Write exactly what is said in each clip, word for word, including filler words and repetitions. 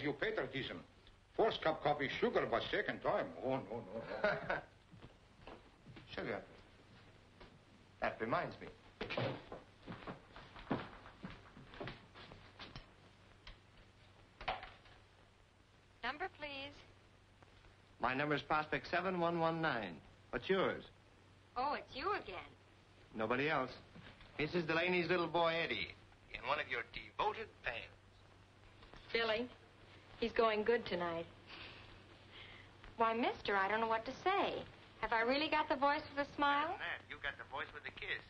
as you patriotism. First cup coffee, sugar, but second time. Oh, no, no, no. Sugar. That reminds me. Number, please. My number's Prospect seven one one nine. What's yours? Oh, it's you again. Nobody else. Missus Delaney's little boy, Eddie, in one of your devoted pals. Billy, he's going good tonight. Why, mister, I don't know what to say. Have I really got the voice with a smile? Man, you got the voice with a kiss.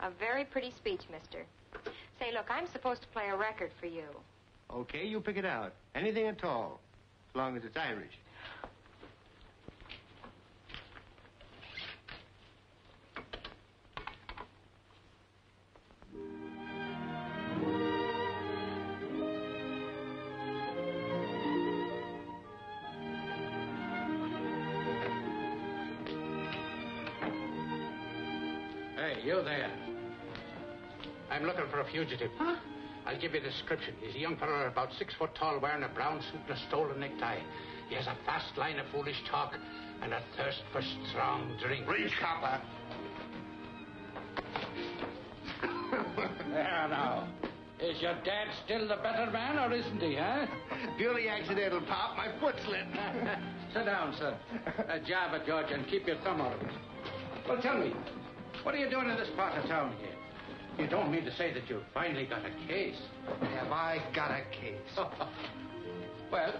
A very pretty speech, mister. Say, look, I'm supposed to play a record for you. Okay, you pick it out. Anything at all, as long as it's Irish. You there. I'm looking for a fugitive. Huh? I'll give you a description. He's a young fellow about six foot tall, wearing a brown suit and a stolen necktie. He has a fast line of foolish talk and a thirst for strong drink. Reach, copper. There now. Is your dad still the better man, or isn't he, huh? Purely accidental, Pop. My foot slipped. Sit down, sir. A job at George, and keep your thumb out of it. Well, tell me, what are you doing in this part of town here? You don't mean to say that you've finally got a case. Have I got a case? Well,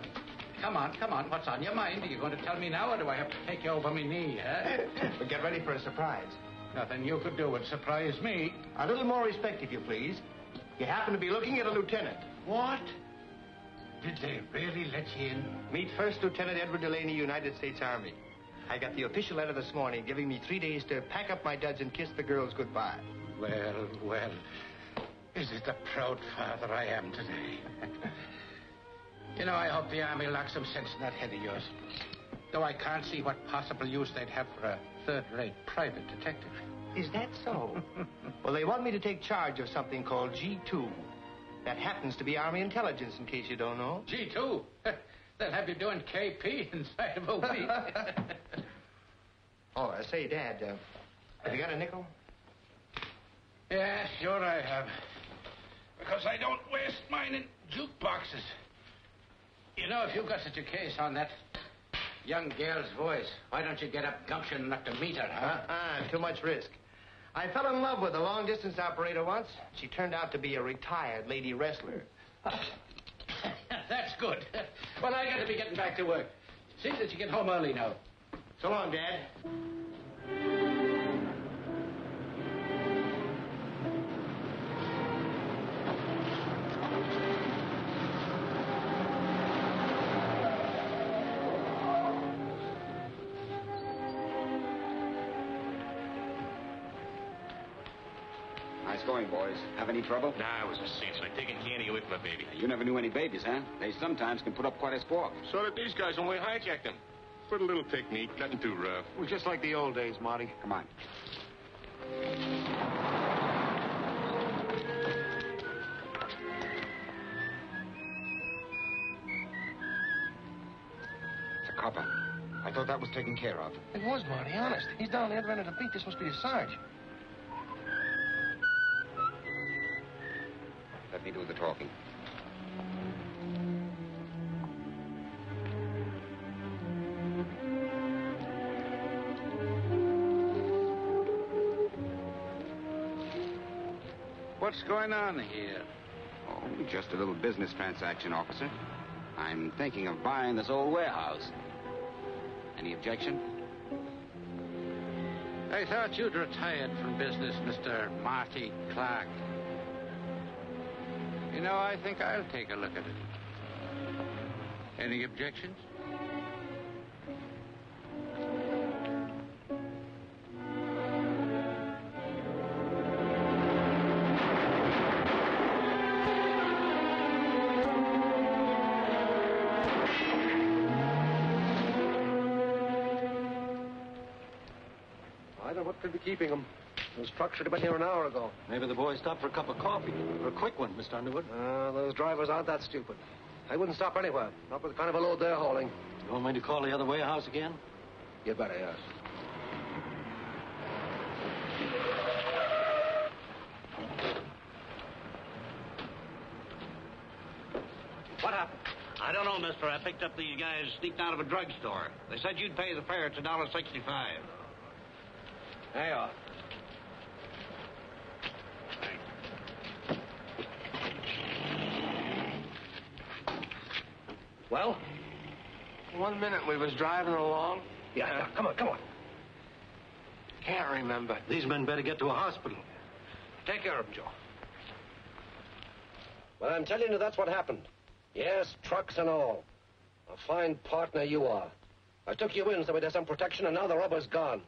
come on, come on. What's on your mind? Are you going to tell me now, or do I have to take you over my knee, huh? But get ready for a surprise. Nothing you could do would surprise me. A little more respect, if you please. You happen to be looking at a lieutenant. What? Did they really let you in? Meet First Lieutenant Edward Delaney, United States Army. I got the official letter this morning giving me three days to pack up my duds and kiss the girls goodbye. Well, well, is it the proud father I am today? You know, I hope the Army locks some sense in that head of yours. Though I can't see what possible use they'd have for a third-rate private detective. Is that so? Well, they want me to take charge of something called G two. That happens to be Army intelligence, in case you don't know. G two? They'll have you doing K P inside of a week. Oh, I say, Dad, uh, have you got a nickel? Yeah, sure I have. Because I don't waste mine in jukeboxes. You know, if you've got such a case on that young girl's voice, why don't you get up gumption enough to meet her, huh? Uh-uh, too much risk. I fell in love with a long-distance operator once. She turned out to be a retired lady wrestler. That's good. Well, I got to be getting back to work. See that you get home early now. So long, Dad. Going, boys. Have any trouble? Nah, it was a cinch. Like taking candy away from a baby. You never knew any babies, huh? They sometimes can put up quite a squawk. So did these guys when we hijacked them. Put a little technique, nothing too rough. It was just like the old days, Marty. Come on. It's a copper. I thought that was taken care of. It was, Marty, honest. He's down the other end of the beat. This must be his Sarge. Let me do the talking. What's going on here? Oh, just a little business transaction, officer. I'm thinking of buying this old warehouse. Any objection? I thought you'd retired from business, Mister Marty Clark. You know, I think I'll take a look at it. Any objections? I don't know what could be keeping them. Those trucks should have been here an hour ago. Maybe the boys stopped for a cup of coffee. Or a quick one, Mister Underwood. Uh, those drivers aren't that stupid. I wouldn't stop anywhere. Not with the kind of a load they're hauling. You want me to call the other warehouse again? You better, yes. What happened? I don't know, mister. I picked up these guys sneaked out of a drugstore. They said you'd pay the fare. It's a dollar sixty-five. There you are. Well? One minute we was driving along. Yeah, yeah, come on, come on. Can't remember. These men better get to a hospital. Take care of them, Joe. Well, I'm telling you, that's what happened. Yes, trucks and all. A fine partner you are. I took you in so we had some protection, and now the robber's gone.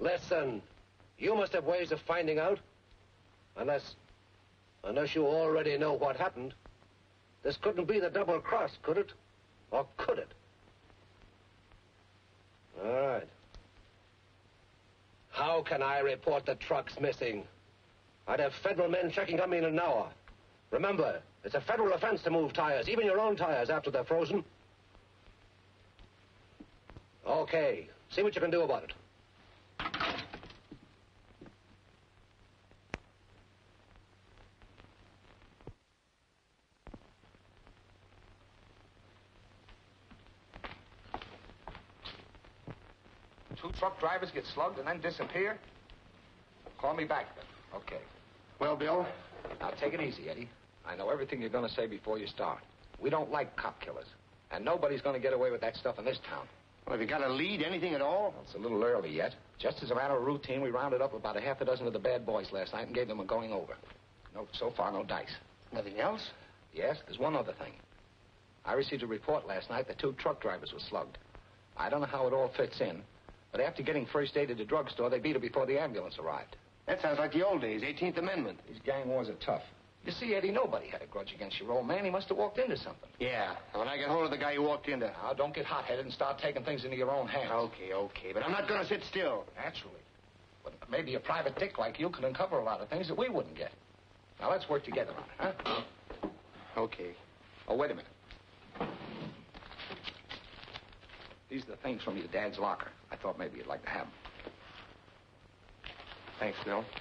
Listen, you must have ways of finding out. Unless, unless you already know what happened. This couldn't be the double cross, could it? Or could it? All right. How can I report the trucks missing? I'd have federal men checking on me in an hour. Remember, it's a federal offense to move tires, even your own tires, after they're frozen. Okay, see what you can do about it. Truck drivers get slugged and then disappear? Call me back, then. Okay. Well, Bill? Now, take it easy, Eddie. I know everything you're going to say before you start. We don't like cop killers, and nobody's going to get away with that stuff in this town. Well, have you got a lead, anything at all? Well, it's a little early yet. Just as a matter of routine, we rounded up about a half a dozen of the bad boys last night and gave them a going over. No, so far, no dice. Nothing else? Yes, there's one other thing. I received a report last night that two truck drivers were slugged. I don't know how it all fits in, but after getting first aid at the drugstore, they beat her before the ambulance arrived. That sounds like the old days, eighteenth amendment. These gang wars are tough. You see, Eddie, nobody had a grudge against your old man. He must have walked into something. Yeah, when I get hold of the guy who walked into... Now, don't get hot-headed and start taking things into your own hands. Okay, okay, but I'm not going to sit still. Naturally. But maybe a private dick like you could uncover a lot of things that we wouldn't get. Now, let's work together on it, huh? Okay. Oh, wait a minute. These are the things from your dad's locker. I thought maybe you'd like to have them. Thanks, Bill. Oh.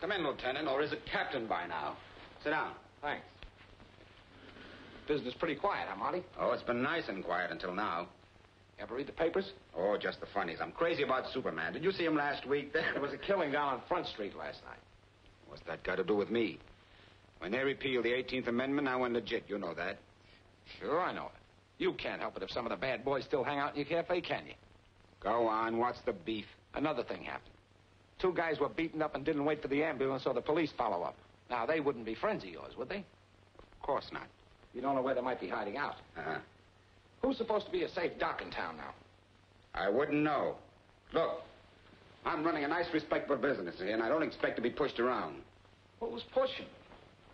Come in, Lieutenant, or is it Captain by now? Sit down. Thanks. Business pretty quiet, huh, Marty? Oh, it's been nice and quiet until now. You ever read the papers? Oh, just the funnies. I'm crazy about Superman. Did you see him last week? There was a killing down on Front Street last night. What's that got to do with me? When they repealed the eighteenth amendment, I went legit. You know that. Sure, I know it. You can't help it if some of the bad boys still hang out in your cafe, can you? Go on. What's the beef? Another thing happened. Two guys were beaten up and didn't wait for the ambulance or the police follow up. Now, they wouldn't be friends of yours, would they? Of course not. You don't know where they might be hiding out. Uh-huh. Who's supposed to be a safe dock in town now? I wouldn't know. Look, I'm running a nice, respectable business here, and I don't expect to be pushed around. What was pushing?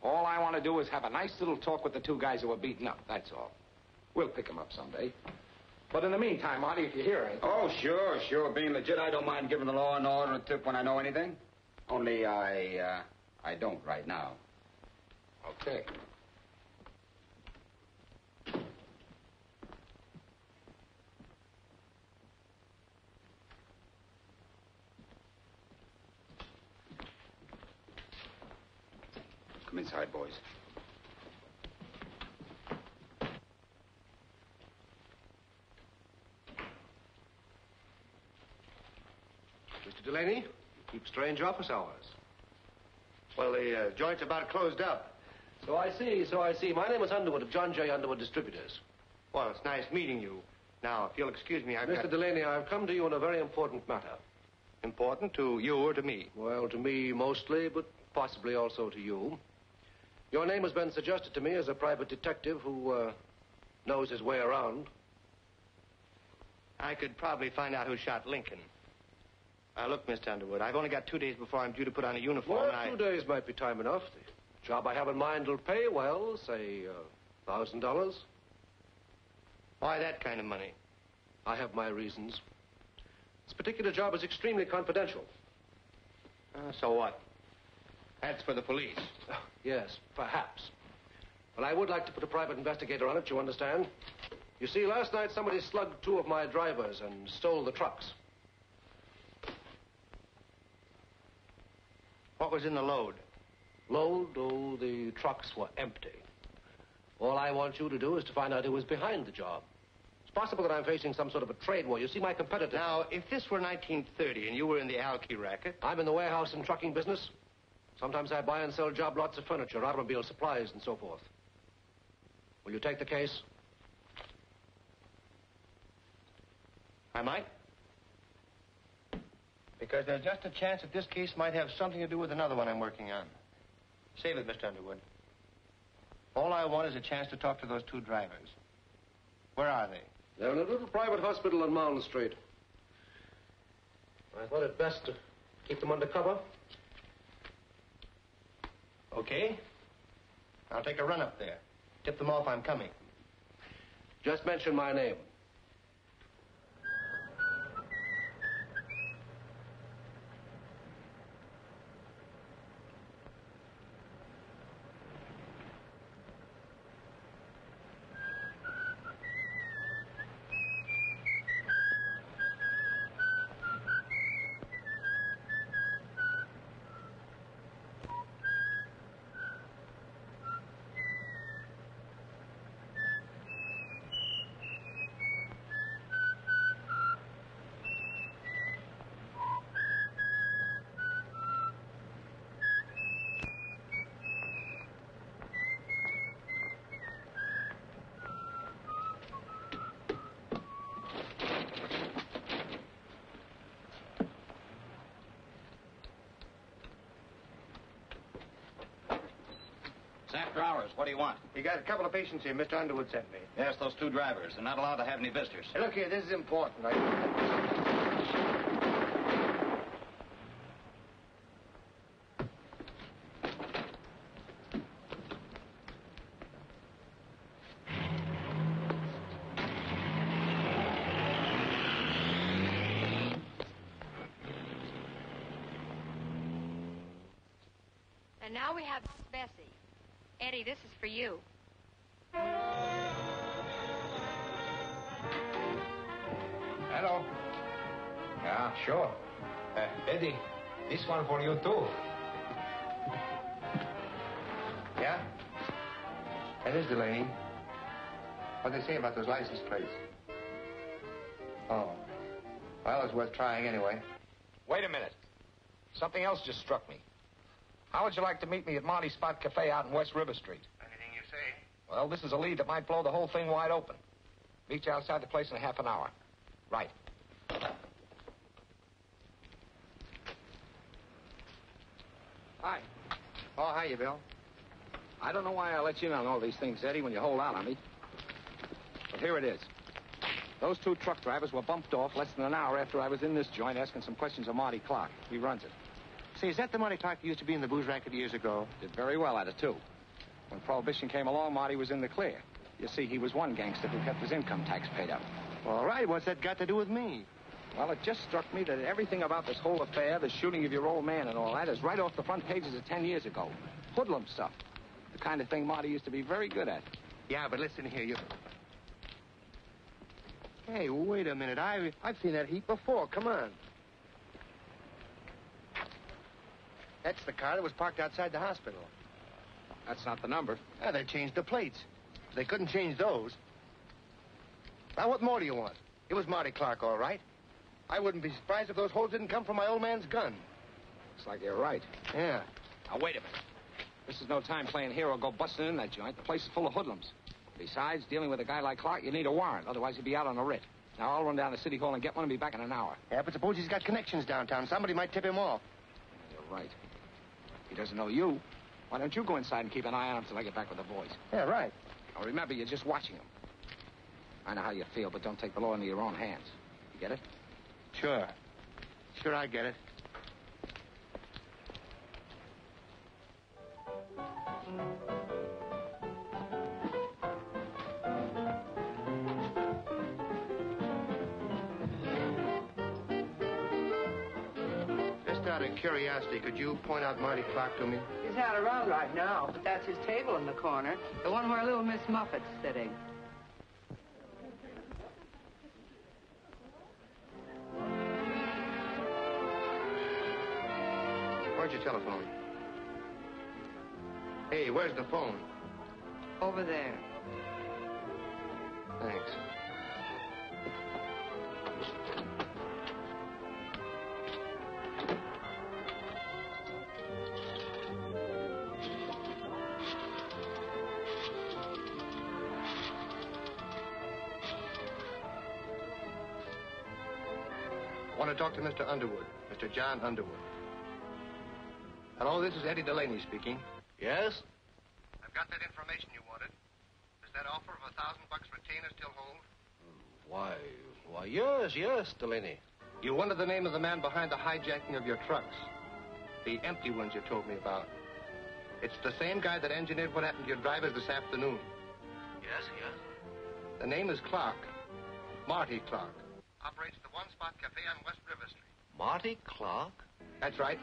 All I want to do is have a nice little talk with the two guys who were beaten up, that's all. We'll pick them up someday. But in the meantime, Marty, if you hear anything... Oh, sure, sure. Being legit, I don't mind giving the law and order a tip when I know anything. Only I, uh, I don't right now. Okay. Come inside, boys. Mister Delaney, you keep strange office hours. Well, the uh, joint's about closed up. So I see, so I see. My name is Underwood of John J. Underwood Distributors. Well, it's nice meeting you. Now, if you'll excuse me, I've Mister got... Delaney, I've come to you on a very important matter. Important to you or to me? Well, to me mostly, but possibly also to you. Your name has been suggested to me as a private detective who uh, knows his way around. I could probably find out who shot Lincoln. Now, look, Mister Underwood, I've only got two days before I'm due to put on a uniform. Well, and two I... days might be time enough. Job I have in mind will pay well, say, uh, a thousand dollars. Why that kind of money? I have my reasons. This particular job is extremely confidential. Uh, so what? That's for the police. Oh, yes, perhaps. But I would like to put a private investigator on it, you understand? You see, last night somebody slugged two of my drivers and stole the trucks. What was in the load? Load? Oh, the trucks were empty. All I want you to do is to find out who was behind the job. It's possible that I'm facing some sort of a trade war. You see, my competitor... Now, if this were nineteen thirty and you were in the alky racket... I'm in the warehouse and trucking business. Sometimes I buy and sell job lots of furniture, automobile supplies, and so forth. Will you take the case? I might. Because there's just a chance that this case might have something to do with another one I'm working on. Save it, Mister Underwood. All I want is a chance to talk to those two drivers. Where are they? They're in a little private hospital on Mound Street. I thought it best to keep them under cover. Okay. I'll take a run up there. Tip them off I'm coming. Just mention my name. What do you want? You got a couple of patients here Mister Underwood sent me. Yes, those two drivers. They're not allowed to have any visitors. Hey, look here, this is important. And now we have Bessie. Eddie, this is for you. Hello. Yeah, sure. Uh, Eddie, this one for you too. Yeah? That is Delaney. What they say about those license plates? Oh. Well, it's worth trying anyway. Wait a minute. Something else just struck me. How would you like to meet me at Marty Spot Cafe out in West River Street? Anything you say. Well, this is a lead that might blow the whole thing wide open. Meet you outside the place in half an hour. Right. Hi. Oh, hiya, Bill. I don't know why I let you in on all these things, Eddie, when you hold out on me. But here it is. Those two truck drivers were bumped off less than an hour after I was in this joint asking some questions of Marty Clark. He runs it. See, is that the Marty Clark who used to be in the booze racket years ago? Did very well at it, too. When Prohibition came along, Marty was in the clear. You see, he was one gangster who kept his income tax paid up. All right, what's that got to do with me? Well, it just struck me that everything about this whole affair, the shooting of your old man and all that, is right off the front pages of ten years ago. Hoodlum stuff. The kind of thing Marty used to be very good at. Yeah, but listen here, you... Hey, wait a minute. I, I've seen that heap before. Come on. That's the car that was parked outside the hospital. That's not the number. Yeah, they changed the plates. They couldn't change those. Now, what more do you want? It was Marty Clark, all right. I wouldn't be surprised if those holes didn't come from my old man's gun. Looks like you're right. Yeah. Now, wait a minute. This is no time playing hero go busting in that joint. The place is full of hoodlums. Besides, dealing with a guy like Clark, you need a warrant. Otherwise, he'd be out on a writ. Now, I'll run down to City Hall and get one and be back in an hour. Yeah, but suppose he's got connections downtown. Somebody might tip him off. You're right. He doesn't know you. Why don't you go inside and keep an eye on him till I get back with the boys? Yeah, right. Now, remember, you're just watching him. I know how you feel, but don't take the law into your own hands. You get it? Sure. Sure, I get it. Out of curiosity, could you point out Marty Clark to me? He's not around right now, but that's his table in the corner, the one where little Miss Muffet's sitting. Where'd you telephone? Hey, where's the phone? Over there. Thanks. I talked to Mister Underwood, Mister John Underwood. Hello, this is Eddie Delaney speaking. Yes? I've got that information you wanted. Does that offer of a thousand bucks retainer still hold? Why, why, yes, yes, Delaney. You wanted the name of the man behind the hijacking of your trucks. The empty ones you told me about. It's the same guy that engineered what happened to your drivers this afternoon. Yes, yes. The name is Clark. Marty Clark. Operates the One Spot Cafe on West River Street. Marty Clark? That's right.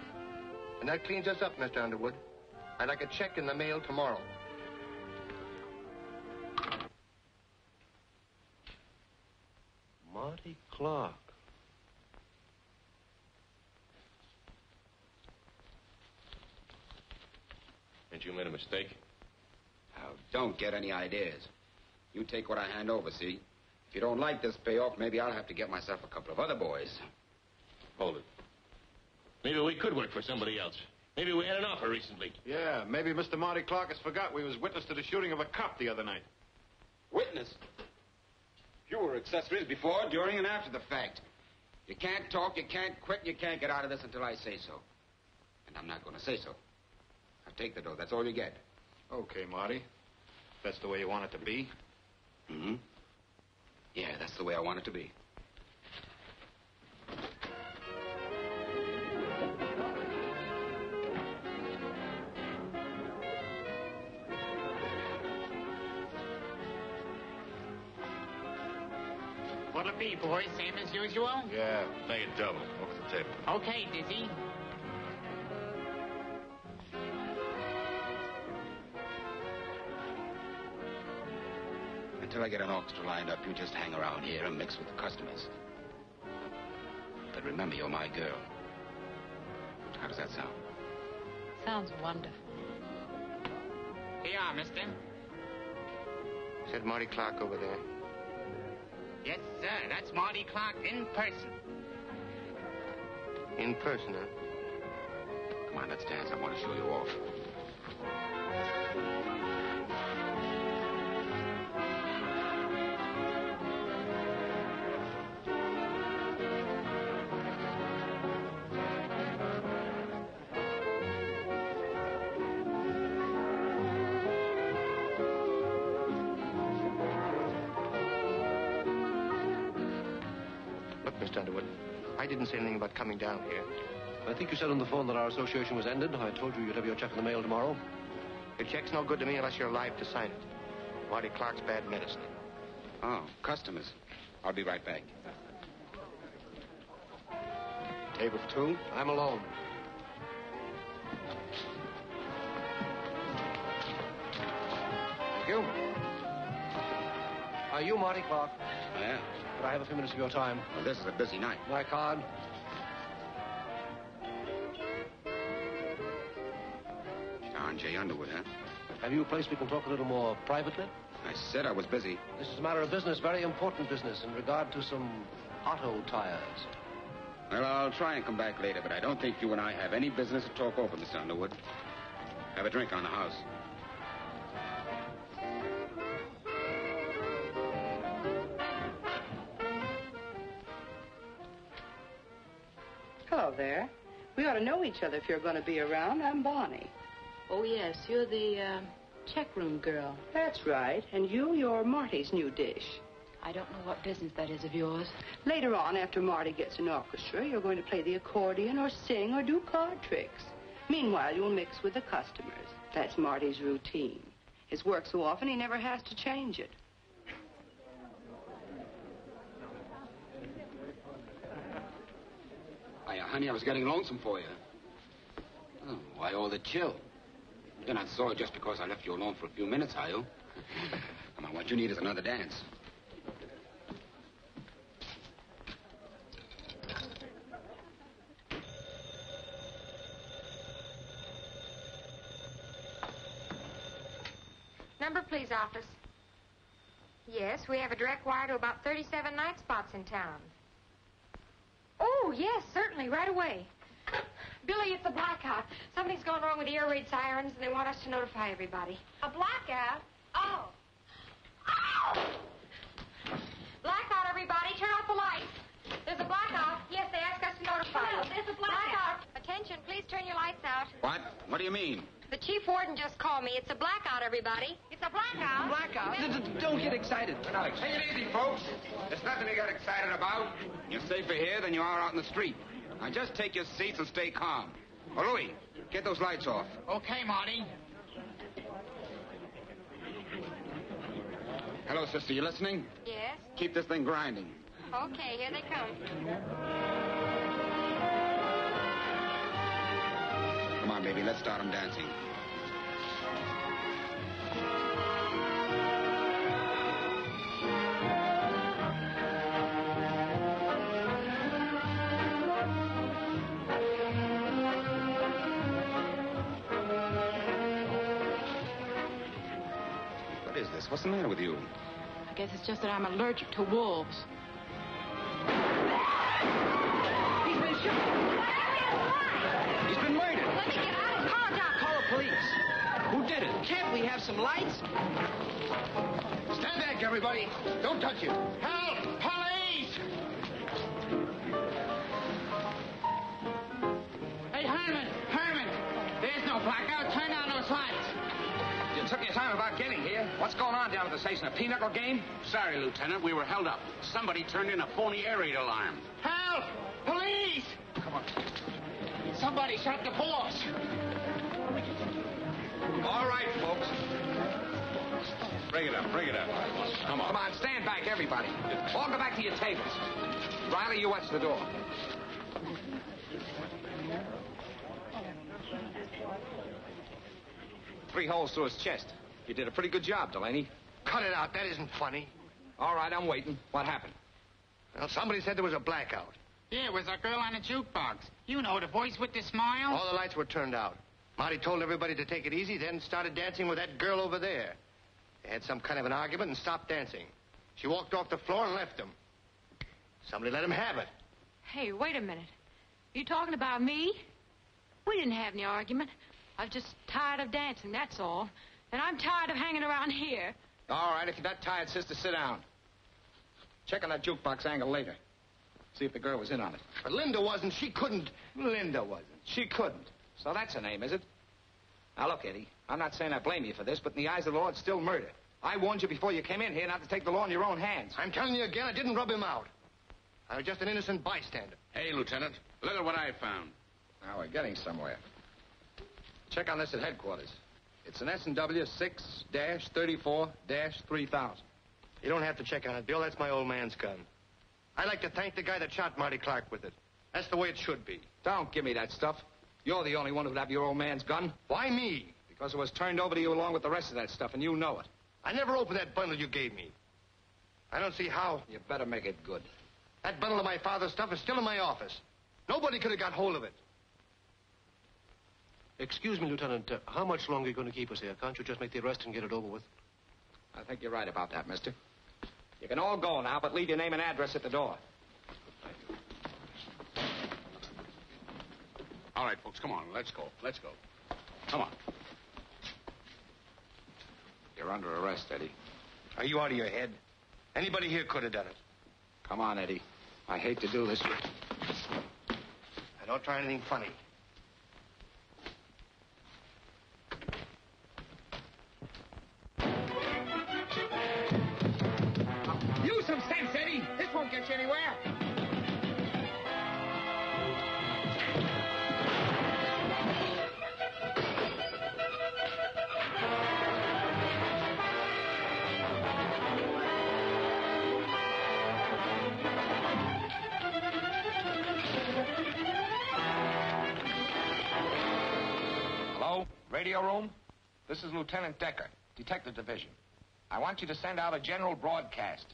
And that cleans us up, Mister Underwood. I'd like a check in the mail tomorrow. Marty Clark. Ain't you made a mistake? Now, don't get any ideas. You take what I hand over, see? If you don't like this payoff, maybe I'll have to get myself a couple of other boys. Hold it. Maybe we could work for somebody else. Maybe we had an offer recently. Yeah, maybe Mister Marty Clark has forgot we was witness to the shooting of a cop the other night. Witness? You were accessories before, during, and after the fact. You can't talk, you can't quit, you can't get out of this until I say so. And I'm not going to say so. Now take the dough, that's all you get. Okay, Marty. If that's the way you want it to be. Mm-hmm. Yeah, that's the way I want it to be. What'll it be, boys? Same as usual? Yeah, make it double. Over the table. Okay, Dizzy. Until I get an orchestra lined up, you just hang around here and mix with the customers. But remember, you're my girl. How does that sound? Sounds wonderful. Here you are, mister. Is that Marty Clark over there? Yes, sir. That's Marty Clark in person. In person, huh? Come on, let's dance. I want to show you off. I didn't say anything about coming down here. I think you said on the phone that our association was ended. I told you you'd have your check in the mail tomorrow. Your check's no good to me unless you're alive to sign it. Marty Clark's bad medicine. Oh, customers. I'll be right back. Table two. I'm alone. Thank you. Are you Marty Clark? I am. Could I have a few minutes of your time? Well, this is a busy night. My card. John J. Underwood, huh? Have you a place we can talk a little more privately? I said I was busy. This is a matter of business, very important business, in regard to some auto tires. Well, I'll try and come back later, but I don't think you and I have any business to talk over, Mister Underwood. Have a drink on the house. There. We ought to know each other if you're going to be around. I'm Bonnie. Oh, yes. You're the uh, check room girl. That's right. And you, you're Marty's new dish. I don't know what business that is of yours. Later on, after Marty gets an orchestra, you're going to play the accordion or sing or do card tricks. Meanwhile, you'll mix with the customers. That's Marty's routine. His work so often, he never has to change it. Hiya, honey, I was getting lonesome for you. Oh, why all the chill? You're not sore just because I left you alone for a few minutes, are you? Come on, what you need is another dance. Number, please, office. Yes, we have a direct wire to about thirty-seven night spots in town. Oh, yes, certainly, right away. Billy, it's a blackout. Something's gone wrong with the air raid sirens, and they want us to notify everybody. A blackout? Oh. Oh! Blackout, everybody. Turn off the lights. There's a blackout. Yes, they asked us to notify. Well, there's a blackout. blackout. Attention, please turn your lights out. What? What do you mean? The chief warden just called me. It's a blackout, everybody. It's a blackout. Blackout? Well, don't get excited. We're not excited. Take it easy, folks. There's nothing to get excited about. You're safer here than you are out in the street. Now, just take your seats and stay calm. Oh, Louie, get those lights off. Okay, Marty. Hello, sister. You listening? Yes. Keep this thing grinding. Okay, here they come. Come on, baby, let's start them dancing. What is this? What's the matter with you? I guess it's just that I'm allergic to wolves. He's been shot. He's been murdered. Let me get out of the car. Call the police. Who did it? Can't we have some lights? Stand back, everybody. Don't touch him. Help! Police! Hey, Herman! Herman! There's no blackout. Turn down those lights. You took your time about getting here. What's going on down at the station? A pinochle game? Sorry, Lieutenant. We were held up. Somebody turned in a phony air raid alarm. Help! Police! Come on. Somebody shot the boss. All right, folks. Bring it up, bring it up. Come on. Come on, stand back, everybody. All go back to your tables. Riley, you watch the door. Three holes through his chest. You did a pretty good job, Delaney. Cut it out. That isn't funny. All right, I'm waiting. What happened? Well, somebody said there was a blackout. Yeah, it was a girl on a jukebox. You know, the voice with the smile. All the lights were turned out. Marty told everybody to take it easy, then started dancing with that girl over there. They had some kind of an argument and stopped dancing. She walked off the floor and left them. Somebody let him have it. Hey, wait a minute. You talking about me? We didn't have any argument. I was just tired of dancing, that's all. And I'm tired of hanging around here. All right, if you're not tired, sister, sit down. Check on that jukebox angle later. See if the girl was in on it. But Linda wasn't. She couldn't. Linda wasn't. She couldn't. So that's her name, is it? Now, look, Eddie, I'm not saying I blame you for this, but in the eyes of the law, it's still murder. I warned you before you came in here not to take the law in your own hands. I'm telling you again, I didn't rub him out. I was just an innocent bystander. Hey, Lieutenant, look at what I found. Now, we're getting somewhere. Check on this at headquarters. It's an S and W six thirty-four thirty thousand. You don't have to check on it, Bill. That's my old man's gun. I'd like to thank the guy that shot Marty Clark with it. That's the way it should be. Don't give me that stuff. You're the only one who'd have your old man's gun. Why me? Because it was turned over to you along with the rest of that stuff, and you know it. I never opened that bundle you gave me. I don't see how... You better make it good. That bundle of my father's stuff is still in my office. Nobody could have got hold of it. Excuse me, Lieutenant. Uh, how much longer are you going to keep us here? Can't you just make the arrest and get it over with? I think you're right about that, mister. You can all go now, but leave your name and address at the door. All right, folks, come on. Let's go. Let's go. Come on. You're under arrest, Eddie. Are you out of your head? Anybody here could have done it. Come on, Eddie. I hate to do this, but... I don't try anything funny. Anywhere. Radio room, this is Lieutenant Decker, Detective Division. I want you to send out a general broadcast.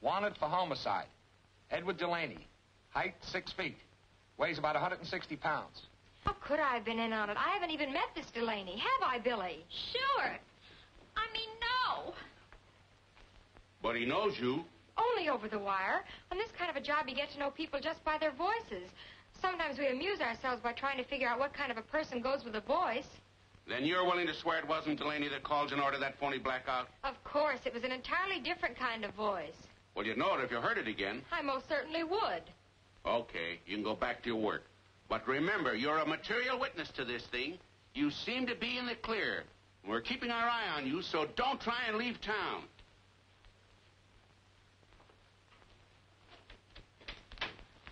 Wanted for homicide. Edward Delaney. Height, six feet. Weighs about one hundred sixty pounds. How could I have been in on it? I haven't even met this Delaney, have I, Billy? Sure. I mean, no. But he knows you. Only over the wire. On this kind of a job, you get to know people just by their voices. Sometimes we amuse ourselves by trying to figure out what kind of a person goes with a voice. Then you're willing to swear it wasn't Delaney that called and ordered that phony blackout? Of course. It was an entirely different kind of voice. Well, you'd know it if you heard it again. I most certainly would. Okay. You can go back to your work. But remember, you're a material witness to this thing. You seem to be in the clear. We're keeping our eye on you, so don't try and leave town.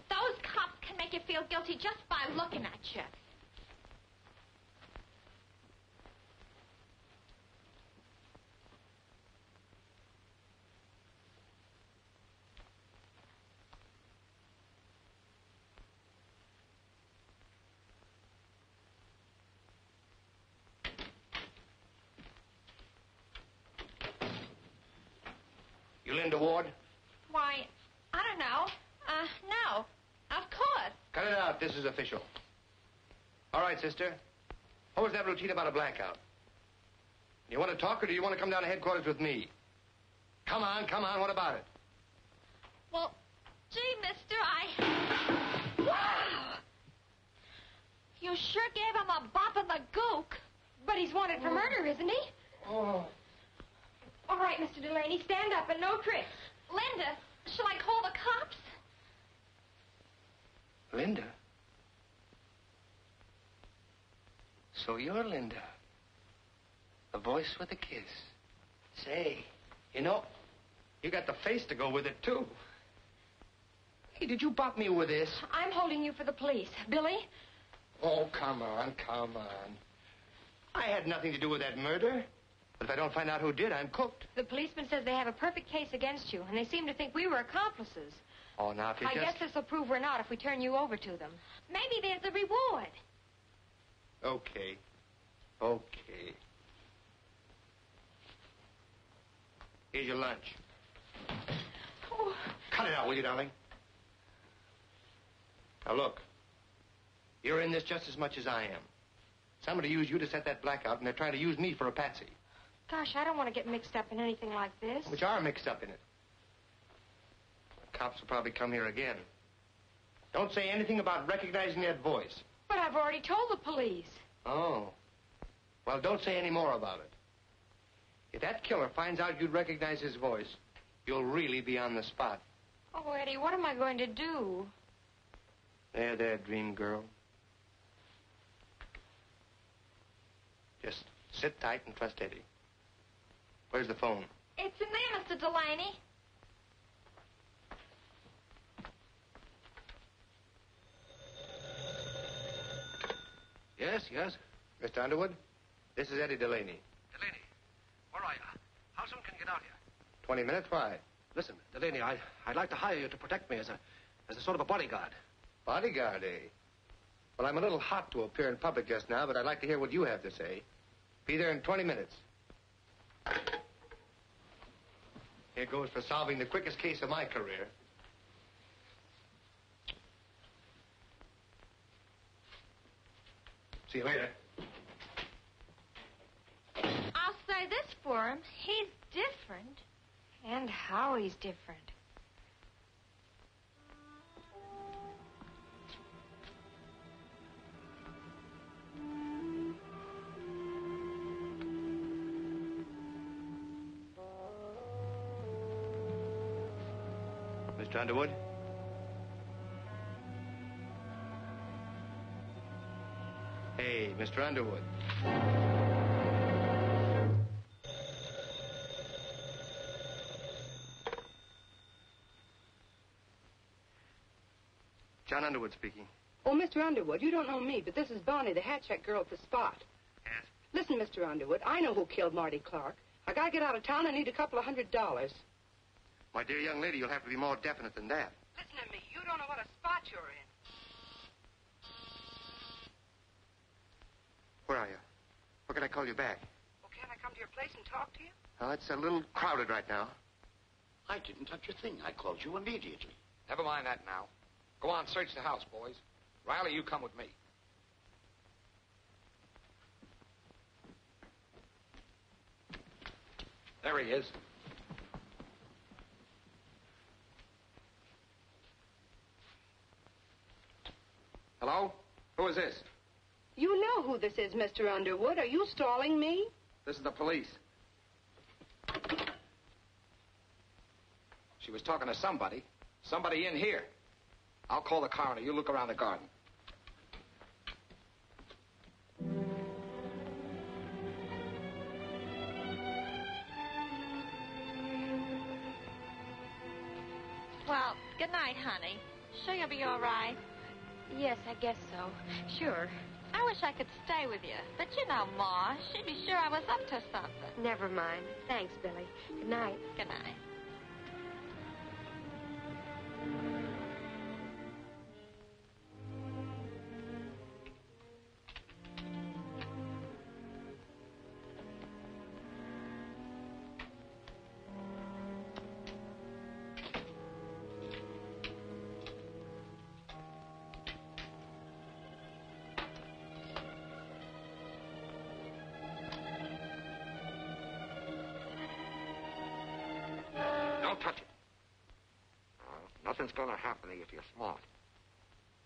Those cops can make you feel guilty just by looking at you. You Linda Ward? Why, I don't know. Uh, no. Of course. Cut it out. This is official. All right, sister. What was that routine about a blackout? Do you want to talk, or do you want to come down to headquarters with me? Come on, come on. What about it? Well, gee, mister, I... Wow! You sure gave him a bop in the gook. But he's wanted for murder, isn't he? Oh... All right, Mister Delaney, stand up and no tricks. Linda, shall I call the cops? Linda? So you're Linda. A voice with a kiss. Say, you know, you got the face to go with it, too. Hey, did you bop me with this? I'm holding you for the police. Billy? Oh, come on, come on. I had nothing to do with that murder. But if I don't find out who did, I'm cooked. The policeman says they have a perfect case against you, and they seem to think we were accomplices. Oh, now, if you I just... I guess this will prove we're not if we turn you over to them. Maybe there's a reward. Okay. Okay. Here's your lunch. Oh. Cut it out, will you, darling? Now, look. You're in this just as much as I am. Somebody used you to set that blackout, and they're trying to use me for a patsy. Gosh, I don't want to get mixed up in anything like this. Which are mixed up in it. The cops will probably come here again. Don't say anything about recognizing that voice. But I've already told the police. Oh. Well, don't say any more about it. If that killer finds out you'd recognize his voice, you'll really be on the spot. Oh, Eddie, what am I going to do? There, there, dream girl. Just sit tight and trust Eddie. Where's the phone? It's in there, Mister Delaney. Yes, yes. Mister Underwood, this is Eddie Delaney. Delaney, where are you? How soon can you get out here? Twenty minutes, why? Listen, Delaney, I, I'd like to hire you to protect me as a, as a sort of a bodyguard. Bodyguard, eh? Well, I'm a little hot to appear in public just now, but I'd like to hear what you have to say. Be there in twenty minutes. Here goes for solving the quickest case of my career. See you later. I'll say this for him. He's different. And how he's different. Mister Underwood? Hey, Mister Underwood. John Underwood speaking. Oh, Mister Underwood, you don't know me, but this is Bonnie, the hat-check girl at the spot. Yes? Listen, Mister Underwood, I know who killed Marty Clark. I gotta get out of town. I need a couple of hundred dollars. My dear young lady, you'll have to be more definite than that. Listen to me. You don't know what a spot you're in. Where are you? What can I call you back? Well, can't I come to your place and talk to you? Oh, it's a little crowded right now. I didn't touch a thing. I called you immediately. Never mind that now. Go on, search the house, boys. Riley, you come with me. There he is. Hello? Who is this? You know who this is, Mister Underwood. Are you stalling me? This is the police. She was talking to somebody. Somebody in here. I'll call the coroner. You look around the garden. Well, good night, honey. Sure you'll be all right. Yes, I guess so. Sure. I wish I could stay with you. But you know, Ma, she'd be sure I was up to something. Never mind. Thanks, Billy. Good night. Good night. Gonna happen to you if you're smart.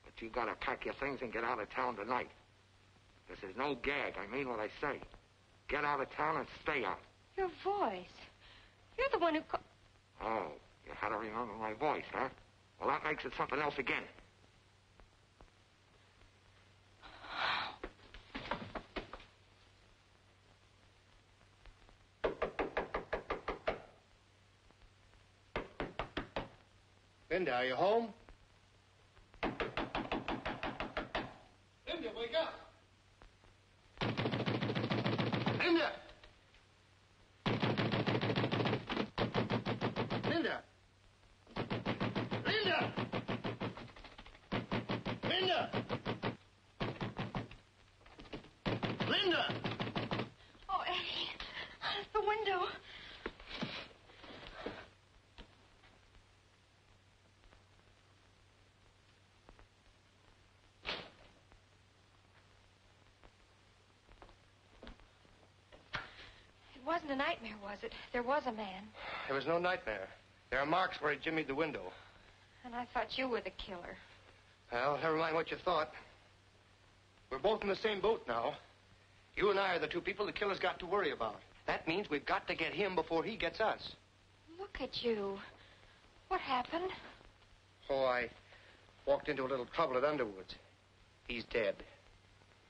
But you gotta pack your things and get out of town tonight. This is no gag. I mean what I say. Get out of town and stay out. Your voice. You're the one who called. Oh, you had to remember my voice, huh? Well, that makes it something else again. Linda, are you home? Linda, wake up! Linda! Linda! Linda! Linda! Linda! Oh, Eddie, out of the window. It wasn't a nightmare, was it? There was a man. There was no nightmare. There are marks where he jimmied the window. And I thought you were the killer. Well, never mind what you thought. We're both in the same boat now. You and I are the two people the killer's got to worry about. That means we've got to get him before he gets us. Look at you. What happened? Oh, I walked into a little trouble at Underwood's. He's dead.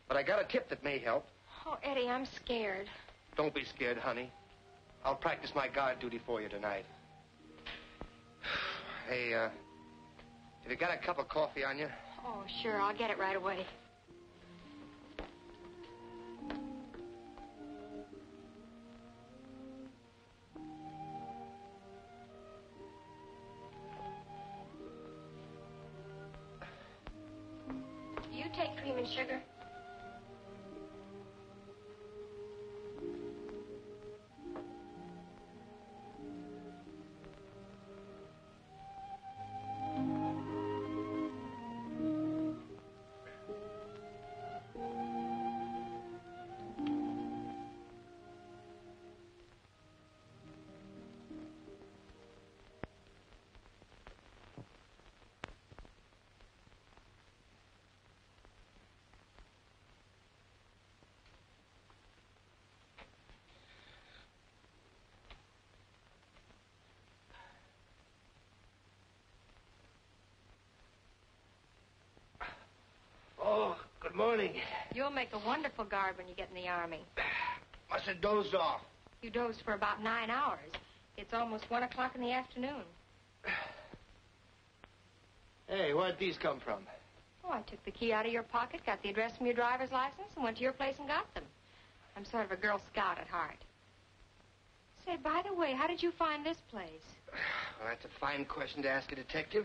But I got a tip that may help. Oh, Eddie, I'm scared. Don't be scared, honey. I'll practice my guard duty for you tonight. Hey, uh, have you got a cup of coffee on you? Oh, sure. I'll get it right away. Do you take cream and sugar? Good morning. You'll make a wonderful guard when you get in the Army. Must have dozed off. You dozed for about nine hours. It's almost one o'clock in the afternoon. Hey, where'd these come from? Oh, I took the key out of your pocket, got the address from your driver's license, and went to your place and got them. I'm sort of a Girl Scout at heart. Say, by the way, how did you find this place? Well, that's a fine question to ask a detective.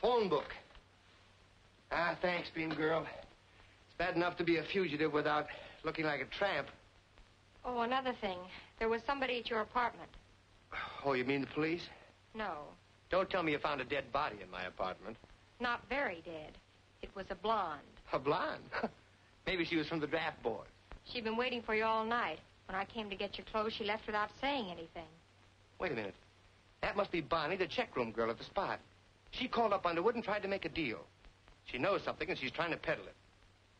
Phone book. Ah, thanks, Beam Girl. It's bad enough to be a fugitive without looking like a tramp. Oh, another thing. There was somebody at your apartment. Oh, you mean the police? No. Don't tell me you found a dead body in my apartment. Not very dead. It was a blonde. A blonde? Maybe she was from the draft board. She'd been waiting for you all night. When I came to get your clothes, she left without saying anything. Wait a minute. That must be Bonnie, the checkroom girl at the spot. She called up Underwood and tried to make a deal. She knows something, and she's trying to peddle it.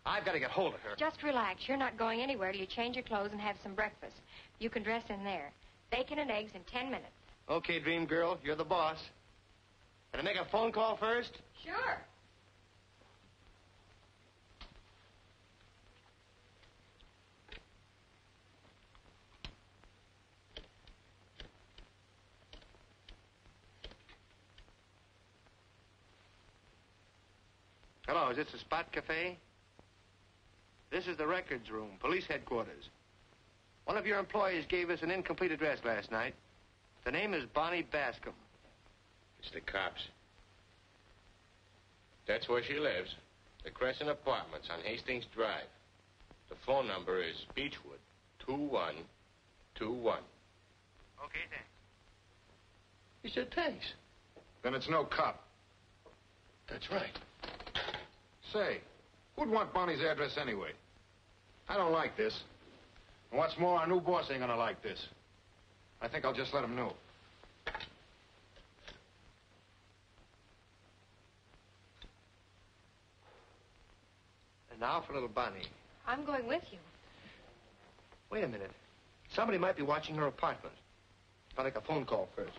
I've got to get hold of her. Just relax. You're not going anywhere till you change your clothes and have some breakfast. You can dress in there. Bacon and eggs in ten minutes. Okay, dream girl. You're the boss. Can I make a phone call first? Sure. Hello, is this the Spot Cafe? This is the records room, police headquarters. One of your employees gave us an incomplete address last night. The name is Bonnie Bascom. It's the cops. That's where she lives. The Crescent Apartments on Hastings Drive. The phone number is Beachwood two one two one. Okay, thanks. He said thanks. Then it's no cop. That's right. Say, who'd want Bonnie's address anyway? I don't like this. And what's more, our new boss ain't gonna like this. I think I'll just let him know. And now for little Bonnie. I'm going with you. Wait a minute. Somebody might be watching her apartment. I'll make a phone call first.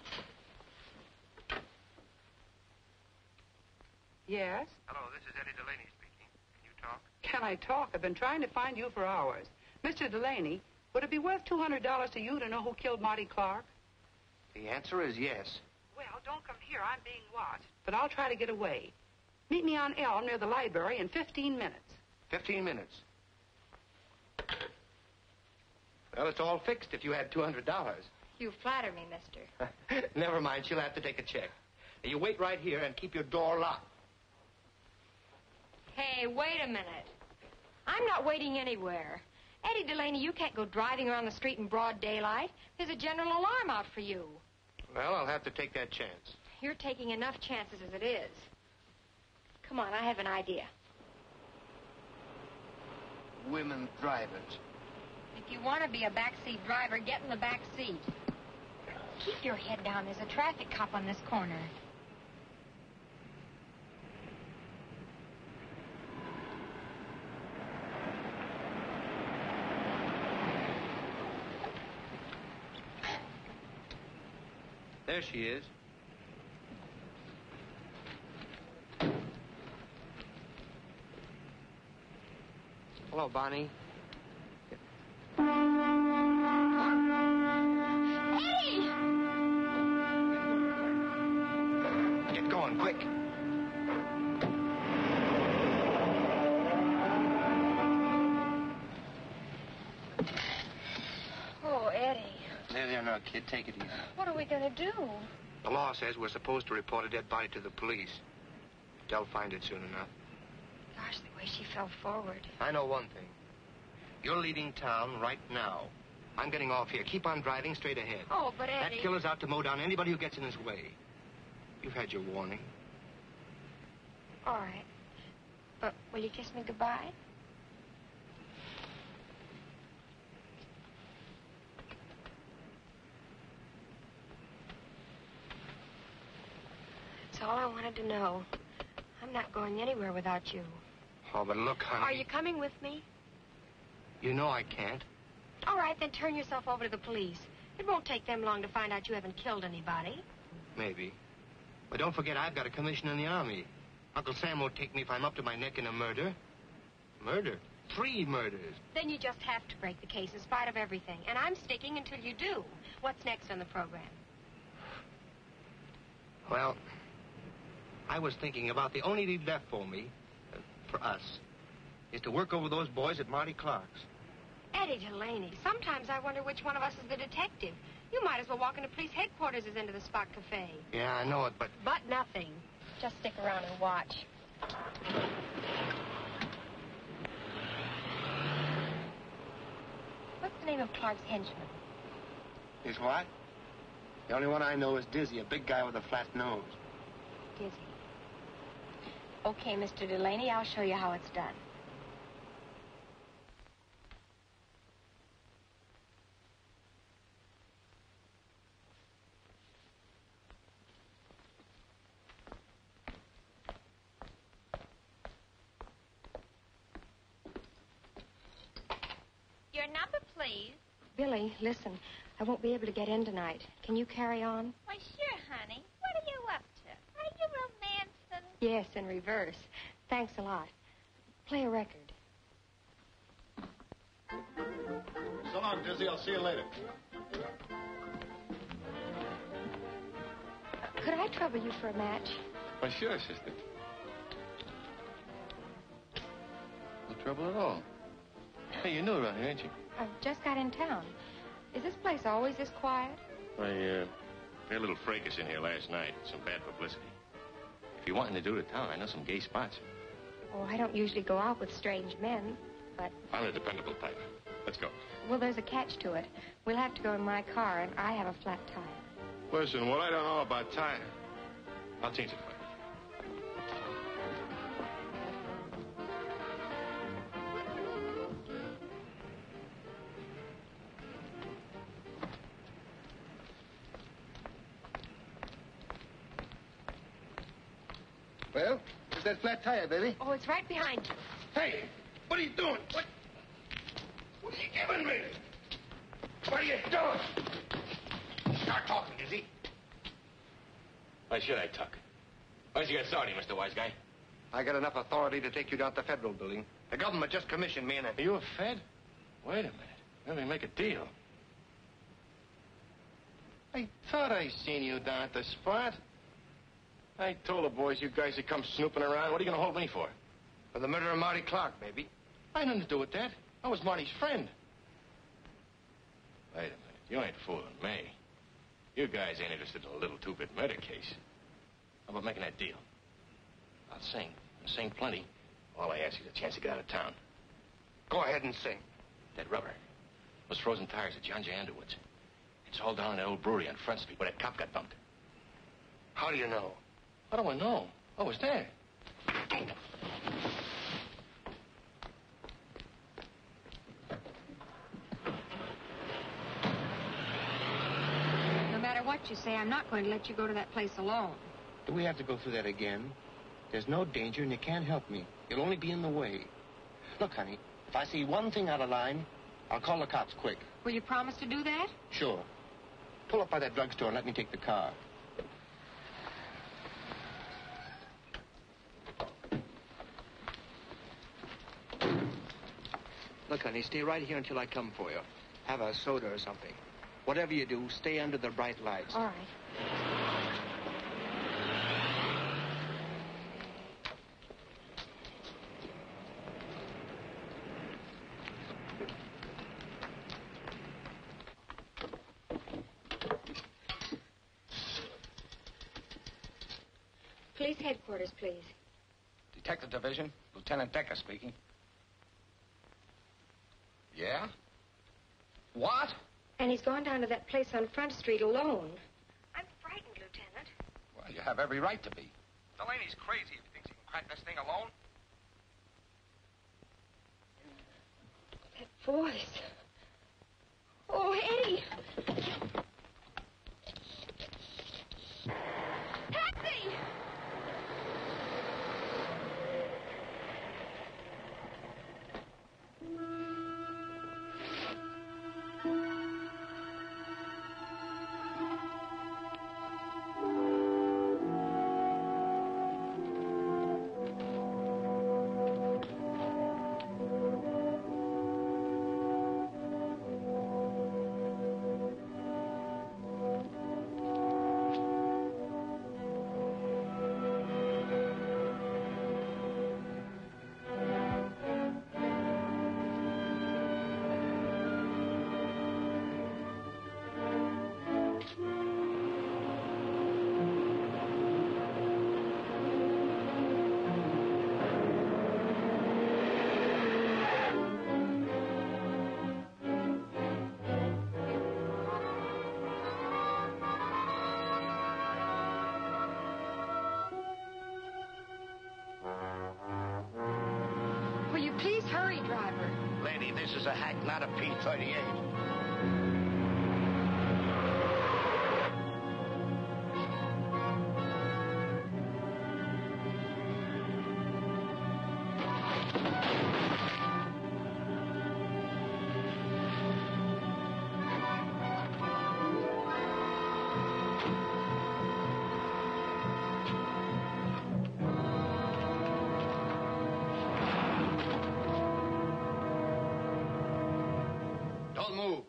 Yes? Hello, this is Eddie Delaney speaking. Can you talk? Can I talk? I've been trying to find you for hours. Mister Delaney, would it be worth two hundred dollars to you to know who killed Marty Clark? The answer is yes. Well, don't come here. I'm being watched. But I'll try to get away. Meet me on L near the library in fifteen minutes. fifteen minutes. Well, it's all fixed if you had two hundred dollars. You flatter me, mister. Never mind. She'll have to take a check. Now, you wait right here and keep your door locked. Hey, wait a minute. I'm not waiting anywhere. Eddie Delaney, you can't go driving around the street in broad daylight. There's a general alarm out for you. Well, I'll have to take that chance. You're taking enough chances as it is. Come on, I have an idea. Women drivers. If you want to be a backseat driver, get in the back seat. Keep your head down. There's a traffic cop on this corner. There she is. Hello, Bonnie. Eddie! Get going, quick. No, kid, take it easy. What are we going to do? The law says we're supposed to report a dead body to the police. They'll find it soon enough. Gosh, the way she fell forward. I know one thing. You're leaving town right now. I'm getting off here. Keep on driving straight ahead. Oh, but Eddie... That killer's out to mow down anybody who gets in his way. You've had your warning. All right. But will you kiss me goodbye? That's all I wanted to know. I'm not going anywhere without you. Oh, but look, honey. Are you coming with me? You know I can't. All right, then turn yourself over to the police. It won't take them long to find out you haven't killed anybody. Maybe. But don't forget, I've got a commission in the Army. Uncle Sam won't take me if I'm up to my neck in a murder. Murder? Three murders. Then you just have to break the case in spite of everything. And I'm sticking until you do. What's next on the program? Well... I was thinking about the only lead left for me, uh, for us, is to work over those boys at Marty Clark's. Eddie Delaney, sometimes I wonder which one of us is the detective. You might as well walk into police headquarters as into the Spot Cafe. Yeah, I know it, but... But nothing. Just stick around and watch. name of Clark's henchman? He's what? The only one I know is Dizzy, a big guy with a flat nose. Dizzy. Okay, Mister Delaney, I'll show you how it's done. Your number, please. Billy, listen. I won't be able to get in tonight. Can you carry on? Why, sure, honey. What are you up to? Are you romancing? Yes, in reverse. Thanks a lot. Play a record. So long, Dizzy. I'll see you later. Could I trouble you for a match? Why, sure, sister. No trouble at all. Hey, you're new around here, ain't you? I just got in town. Is this place always this quiet? Why, uh, we had a little fracas in here last night. Some bad publicity. If you're wanting to do the town, I know some gay spots. Oh, I don't usually go out with strange men, but... I'm a dependable type. Let's go. Well, there's a catch to it. We'll have to go in my car, and I have a flat tire. Listen, what I don't know about tire, I'll change it for you. Well, there's that flat tire, baby. Oh, it's right behind you. Hey, what are you doing? What? What are you giving me? What are you doing? Start talking, Dizzy. Why should I talk? Why'd you get authority, Mister Wise Guy? I got enough authority to take you down to the federal building. The government just commissioned me and I... Are you a fed? Wait a minute. Let me make a deal. I thought I seen you down at the spot. I told the boys you guys had come snooping around. What are you going to hold me for? For the murder of Marty Clark, maybe. I had nothing to do with that. I was Marty's friend. Wait a minute. You ain't fooling me. You guys ain't interested in a little two-bit murder case. How about making that deal? I'll sing. I'll sing plenty. All I ask is a chance to get out of town. Go ahead and sing. That rubber. Those frozen tires at John J. Underwood's. It's all down in that old brewery on Front Street where that cop got dumped. How do you know? How do I know? I was there. No matter what you say, I'm not going to let you go to that place alone. Do we have to go through that again? There's no danger, and you can't help me. You'll only be in the way. Look, honey, if I see one thing out of line, I'll call the cops quick. Will you promise to do that? Sure. Pull up by that drugstore and let me take the car. Look, honey, stay right here until I come for you. Have a soda or something. Whatever you do, stay under the bright lights. All right. Police headquarters, please. Detective Division, Lieutenant Decker speaking. Yeah? What? And he's gone down to that place on Front Street alone. I'm frightened, Lieutenant. Well, you have every right to be. Delaney's crazy if he thinks he can crack this thing alone. That voice. Oh, Eddie. driver. Lady, this is a hack, not a P thirty-eight. Move.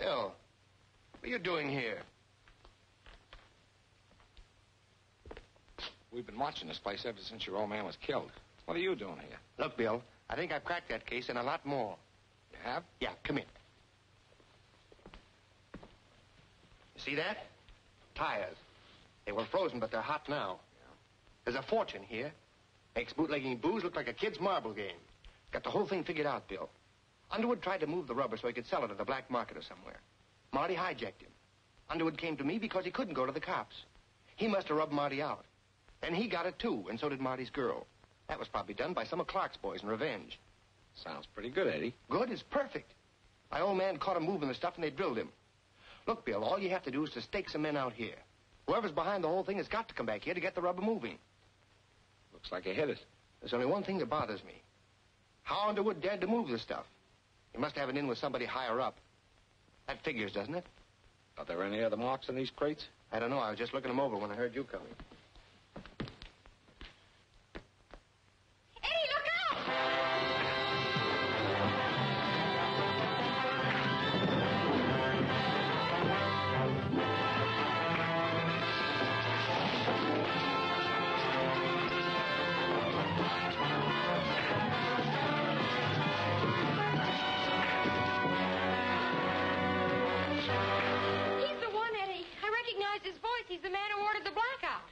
L, what are you doing here? We've been watching this place ever since your old man was killed. What are you doing here? Look, Bill, I think I've cracked that case and a lot more. You have? Yeah, come in. You see that? Tires. They were frozen, but they're hot now. Yeah. There's a fortune here. Makes bootlegging booze look like a kid's marble game. Got the whole thing figured out, Bill. Underwood tried to move the rubber so he could sell it at the black market or somewhere. Marty hijacked him. Underwood came to me because he couldn't go to the cops. He must have rubbed Marty out. Then he got it, too, and so did Marty's girl. That was probably done by some of Clark's boys in revenge. Sounds pretty good, Eddie. Good is perfect. My old man caught him moving the stuff, and they drilled him. Look, Bill, all you have to do is to stake some men out here. Whoever's behind the whole thing has got to come back here to get the rubber moving. Looks like you hit it. There's only one thing that bothers me. How Underwood dared to move this stuff. He must have it in with somebody higher up. That figures, doesn't it? Are there any other marks in these crates? I don't know. I was just looking them over when I heard you coming. Eddie, look out! He's the man who ordered the blackout.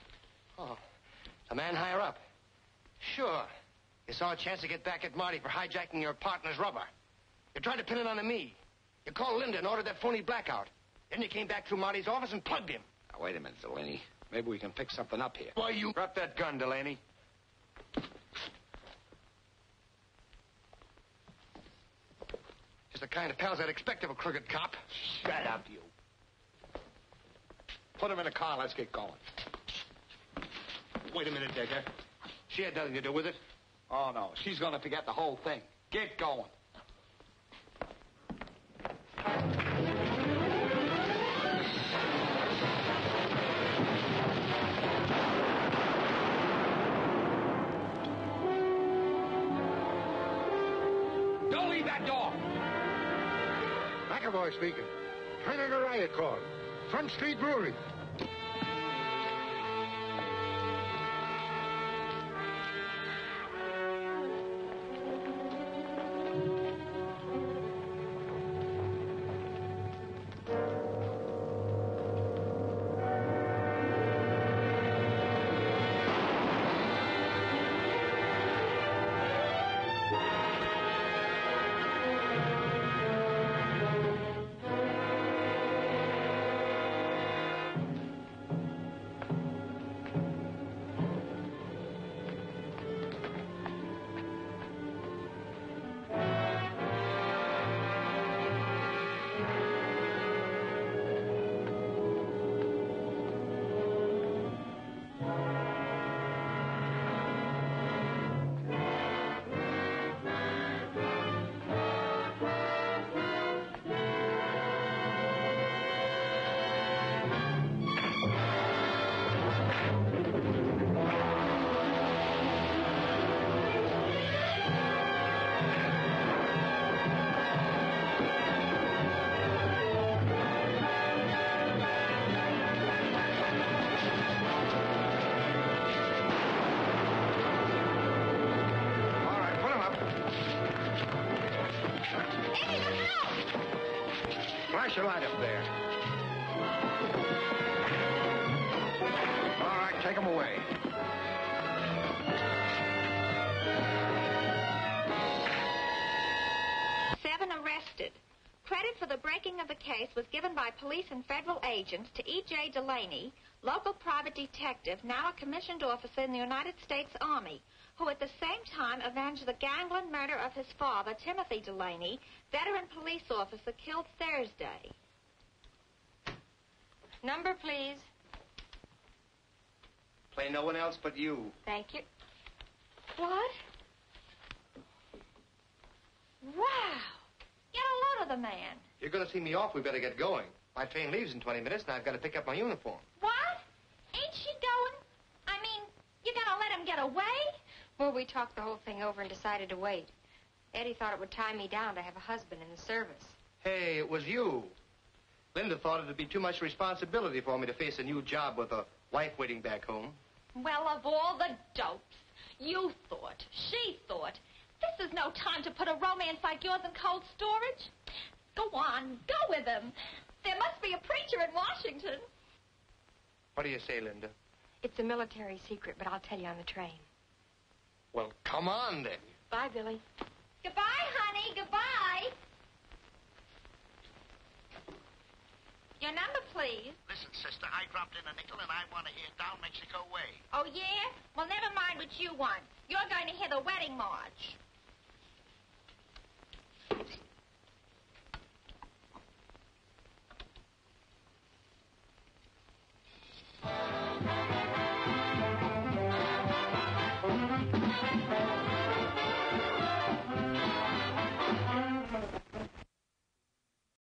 Oh, the man higher up. Sure. You saw a chance to get back at Marty for hijacking your partner's rubber. You tried to pin it onto me. You called Linda and ordered that phony blackout. Then you came back through Marty's office and plugged him. Now, wait a minute, Delaney. Maybe we can pick something up here. Why, you... Drop that gun, Delaney. Just the kind of pals I'd expect of a crooked cop. Shut up, you. Put him in a car. Let's get going. Wait a minute, Decker. She had nothing to do with it. Oh, no. She's going to forget the whole thing. Get going. Don't leave that door. McAvoy speaking. Canada riot call. Front Street Brewery. Your light up there. All right, take them away. Seven arrested. Credit for the breaking of the case was given by police and federal agents to E J Delaney, local private detective, now a commissioned officer in the United States Army, who at the same time avenged the gangland murder of his father, Timothy Delaney, veteran police officer killed Thursday. Number, please. Play no one else but you. Thank you. What? Wow. Get a load of the man. You're going to see me off. We better get going. My train leaves in twenty minutes, and I've got to pick up my uniform. What? Ain't she going? I mean, you going to let him get away? Well, we talked the whole thing over and decided to wait. Eddie thought it would tie me down to have a husband in the service. Hey, it was you. Linda thought it would be too much responsibility for me to face a new job with a wife waiting back home. Well, of all the dopes, you thought, she thought, this is no time to put a romance like yours in cold storage. Go on, go with him. There must be a preacher in Washington. What do you say, Linda? It's a military secret, but I'll tell you on the train. Well, come on, then. Bye, Billy. Goodbye, honey, goodbye. Your number, please. Listen, sister, I dropped in a nickel, and I want to hear Down Mexico Way. Oh, yeah? Well, never mind what you want. You're going to hear the wedding march.